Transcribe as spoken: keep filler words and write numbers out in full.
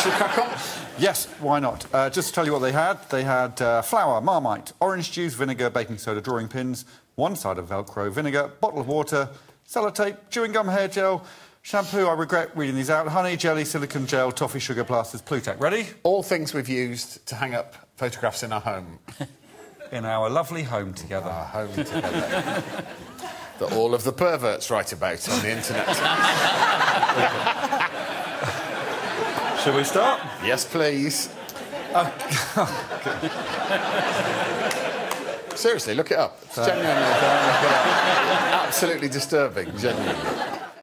Shall we crack on? Yes, why not? Uh, just to tell you what they had, they had uh, flour, Marmite, orange juice, vinegar, baking soda, drawing pins, one side of Velcro, vinegar, bottle of water, sellotape, chewing gum, hair gel, shampoo, I regret reading these out, honey, jelly, silicone gel, toffee, sugar, plasters, Plutec. Ready? All things we've used to hang up photographs in our home. In our lovely home together. Our home together. That all of the perverts write about on the internet. Shall we start? Yes, please. Uh, Seriously, look it up. It's genuinely, look it up. Absolutely disturbing, genuinely.